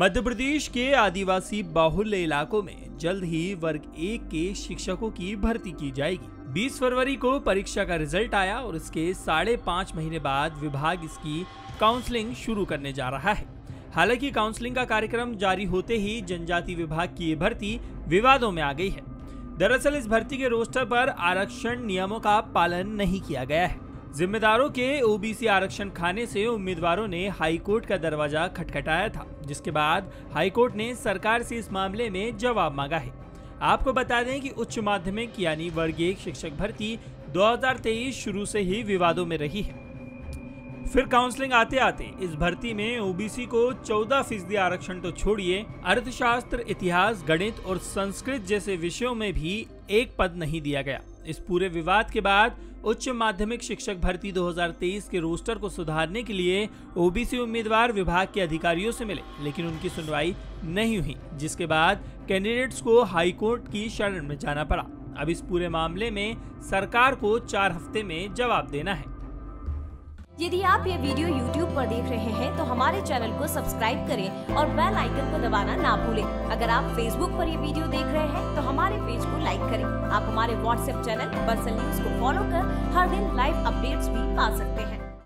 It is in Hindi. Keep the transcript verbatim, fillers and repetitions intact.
मध्य प्रदेश के आदिवासी बाहुल्य इलाकों में जल्द ही वर्ग एक के शिक्षकों की भर्ती की जाएगी। बीस फरवरी को परीक्षा का रिजल्ट आया और इसके साढ़े पाँच महीने बाद विभाग इसकी काउंसलिंग शुरू करने जा रहा है। हालांकि काउंसलिंग का कार्यक्रम जारी होते ही जनजाति विभाग की ये भर्ती विवादों में आ गई है। दरअसल इस भर्ती के रोस्टर पर आरक्षण नियमों का पालन नहीं किया गया है। जिम्मेदारों के ओबीसी आरक्षण खाने से उम्मीदवारों ने हाईकोर्ट का दरवाजा खटखटाया था, जिसके बाद हाईकोर्ट ने सरकार से इस मामले में जवाब मांगा है। आपको बता दें कि उच्च माध्यमिक यानी वर्ग एक शिक्षक भर्ती दो हज़ार तेईस शुरू से ही विवादों में रही है। फिर काउंसलिंग आते आते इस भर्ती में ओबीसी को चौदह फीसदी आरक्षण तो छोड़िए, अर्थशास्त्र, इतिहास, गणित और संस्कृत जैसे विषयों में भी एक पद नहीं दिया गया। इस पूरे विवाद के बाद उच्च माध्यमिक शिक्षक भर्ती दो हज़ार तेईस के रोस्टर को सुधारने के लिए ओबीसी उम्मीदवार विभाग के अधिकारियों से मिले, लेकिन उनकी सुनवाई नहीं हुई, जिसके बाद कैंडिडेट्स को हाईकोर्ट की शरण में जाना पड़ा। अब इस पूरे मामले में सरकार को चार हफ्ते में जवाब देना है। यदि आप ये वीडियो यूट्यूब पर देख रहे हैं तो हमारे चैनल को सब्सक्राइब करें और बेल आइकन को दबाना ना भूलें। अगर आप फेसबुक पर ये वीडियो देख रहे हैं तो हमारे पेज को लाइक करें। आप हमारे व्हाट्सएप चैनल बर्सल न्यूज को फॉलो कर हर दिन लाइव अपडेट्स भी पा सकते हैं।